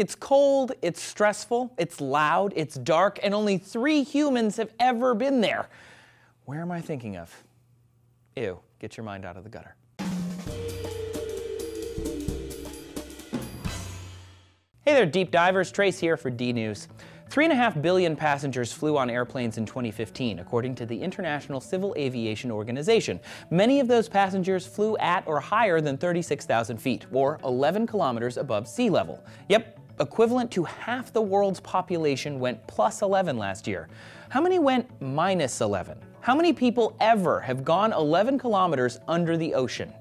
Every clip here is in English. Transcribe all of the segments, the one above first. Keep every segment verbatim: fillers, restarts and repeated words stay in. It's cold, it's stressful, it's loud, it's dark, and only three humans have ever been there. Where am I thinking of? Ew, get your mind out of the gutter. Hey there, deep divers. Trace here for DNews. Three and a half billion passengers flew on airplanes in twenty fifteen, according to the International Civil Aviation Organization. Many of those passengers flew at or higher than thirty-six thousand feet, or eleven kilometers above sea level. Yep, equivalent to half the world's population went plus eleven last year. How many went minus eleven? How many people ever have gone eleven kilometers under the ocean?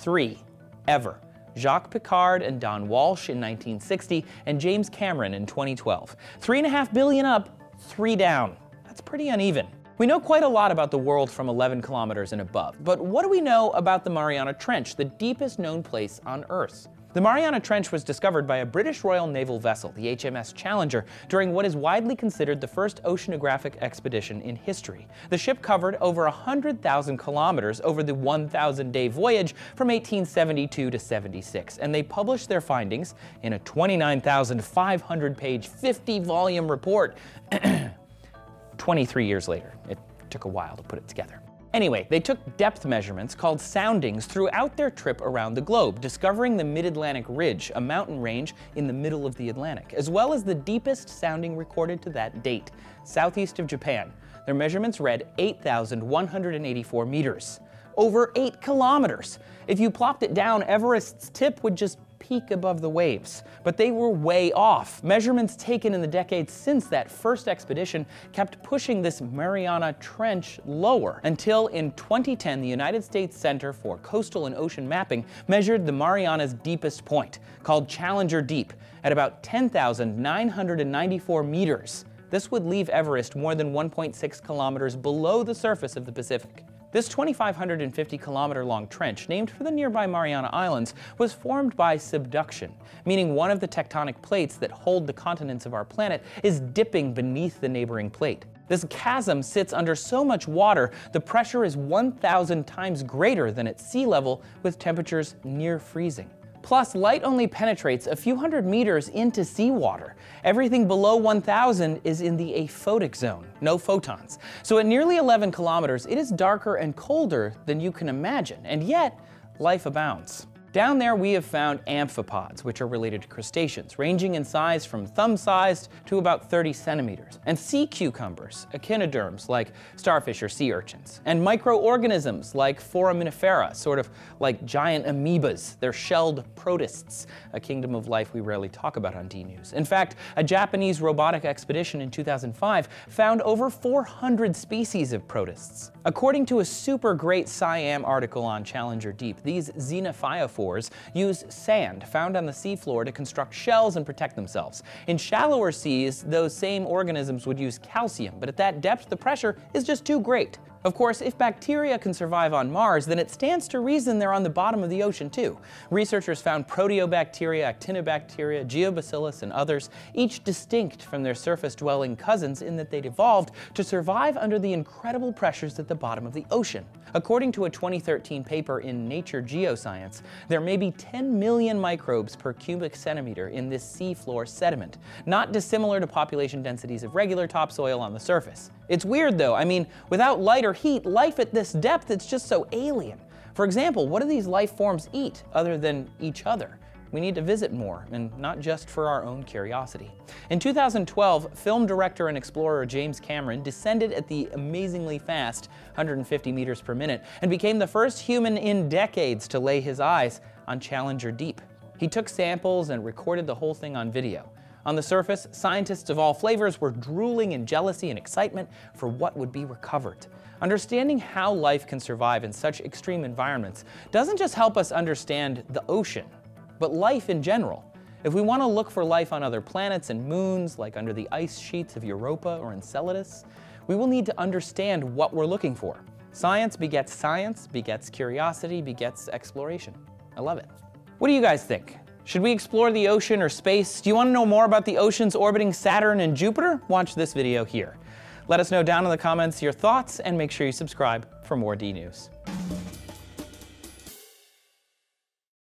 Three, ever. Jacques Piccard and Don Walsh in nineteen sixty, and James Cameron in twenty twelve. Three and a half billion up, three down. That's pretty uneven. We know quite a lot about the world from eleven kilometers and above, but what do we know about the Mariana Trench, the deepest known place on Earth? The Mariana Trench was discovered by a British Royal Naval vessel, the H M S Challenger, during what is widely considered the first oceanographic expedition in history. The ship covered over one hundred thousand kilometers over the one thousand day voyage from eighteen seventy-two to seventy-six, and they published their findings in a twenty-nine thousand five hundred page, fifty volume report twenty-three years later. It took a while to put it together. Anyway, they took depth measurements called soundings throughout their trip around the globe, discovering the Mid-Atlantic Ridge, a mountain range in the middle of the Atlantic, as well as the deepest sounding recorded to that date, southeast of Japan. Their measurements read eight thousand one hundred eighty-four meters, over eight kilometers. If you plopped it down, Everest's tip would just peak above the waves. But they were way off. Measurements taken in the decades since that first expedition kept pushing this Mariana Trench lower, until in twenty ten the United States Center for Coastal and Ocean Mapping measured the Mariana's deepest point, called Challenger Deep, at about ten thousand nine hundred ninety-four meters. This would leave Everest more than one point six kilometers below the surface of the Pacific. This two thousand five hundred fifty kilometer long trench, named for the nearby Mariana Islands, was formed by subduction, meaning one of the tectonic plates that hold the continents of our planet is dipping beneath the neighboring plate. This chasm sits under so much water, the pressure is one thousand times greater than at sea level, with temperatures near freezing. Plus, light only penetrates a few hundred meters into seawater. Everything below one thousand is in the aphotic zone, no photons. So at nearly eleven kilometers, it is darker and colder than you can imagine, and yet life abounds. Down there, we have found amphipods, which are related to crustaceans, ranging in size from thumb-sized to about thirty centimeters, and sea cucumbers, echinoderms like starfish or sea urchins, and microorganisms like foraminifera, sort of like giant amoebas. They're shelled protists, a kingdom of life we rarely talk about on DNews. In fact, a Japanese robotic expedition in two thousand five found over four hundred species of protists. According to a super great SIAM article on Challenger Deep, these xenophyophores use sand found on the seafloor to construct shells and protect themselves. In shallower seas, those same organisms would use calcium, but at that depth, the pressure is just too great. Of course, if bacteria can survive on Mars, then it stands to reason they're on the bottom of the ocean too. Researchers found proteobacteria, actinobacteria, geobacillus, and others, each distinct from their surface-dwelling cousins in that they'd evolved to survive under the incredible pressures at the bottom of the ocean. According to a twenty thirteen paper in Nature Geoscience, there may be ten million microbes per cubic centimeter in this seafloor sediment, not dissimilar to population densities of regular topsoil on the surface. It's weird though. I mean, without light or heat, life at this depth, it's just so alien. For example, what do these life forms eat other than each other? We need to visit more, and not just for our own curiosity. In two thousand twelve, film director and explorer James Cameron descended at the amazingly fast one hundred fifty meters per minute and became the first human in decades to lay his eyes on Challenger Deep. He took samples and recorded the whole thing on video. On the surface, scientists of all flavors were drooling in jealousy and excitement for what would be recovered. Understanding how life can survive in such extreme environments doesn't just help us understand the ocean, but life in general. If we want to look for life on other planets and moons, like under the ice sheets of Europa or Enceladus, we will need to understand what we're looking for. Science begets science, begets curiosity, begets exploration. I love it. What do you guys think? Should we explore the ocean or space? Do you want to know more about the oceans orbiting Saturn and Jupiter? Watch this video here. Let us know down in the comments your thoughts, and make sure you subscribe for more DNews.